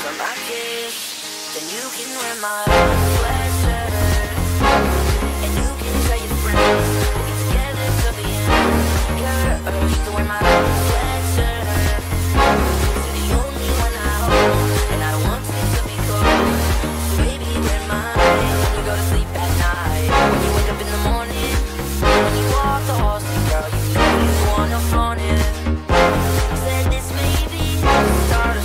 for my kiss, then you can wear my flag sweater, and you can tell your friends we'll be together till the end. Girl, you can wear my flag sweater, you're the only one I hold, and I want you to be cold. So baby, wear mine when you go to sleep at night, when you wake up in the morning, when you walk the halls, girl, you know you wanna flaunt it. Said this maybe start a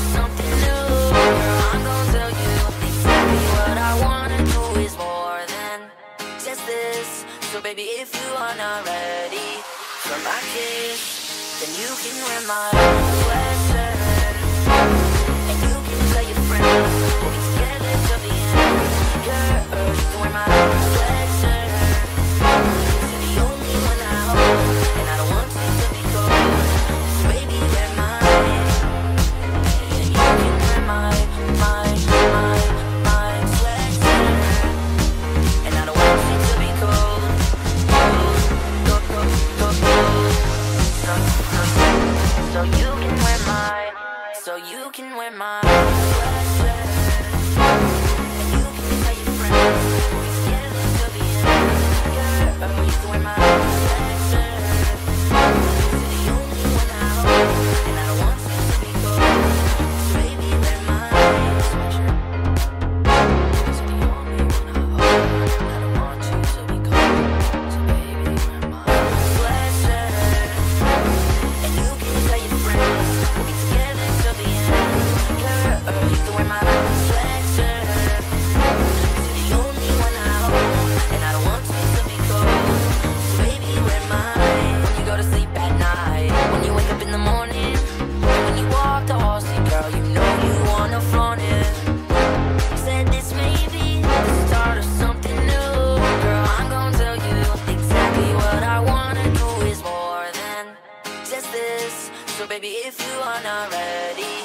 baby, if you are not ready for my kiss, then you can wear my flag sweater, and you can tell your friends we'll be together till the end. Girl, you can wear my flag sweater, you're the only one I hold, and I don't want you to be cold. So baby, wear mine, and you can wear my flag sweater, and I don't want you to be cold. So you can wear my flag sweater, and you can tell your friends we'll be together till the end. Girl, you can wear my flag sweater, you're the only one I hold, and I don't want you to be cold. So baby, wear my flag sweater, you're the only one I hold, and I don't want you to be cold. So baby, wear my flag sweater, and you can tell your friends we'll be together. Wear my flag sweater, you're the only one I hold, and I don't want you to be cold. So baby, wear mine when you go to sleep at night, when you wake up in the morning, when you walk the halls, girl, you know you wanna flaunt it. Said this maybe the start of something new. Girl, I'm gonna tell you exactly what I wanna do is more than just this. So baby, if you are not ready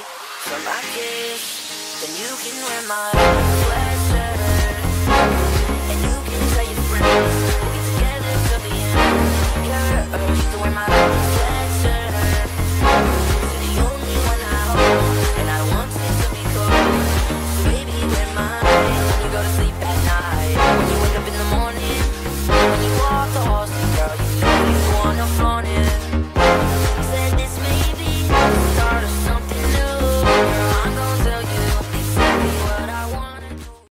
for my kiss, then you can wear my